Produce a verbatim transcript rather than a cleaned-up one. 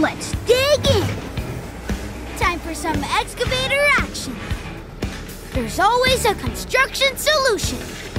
Let's dig in. Time for some excavator action. There's always a construction solution.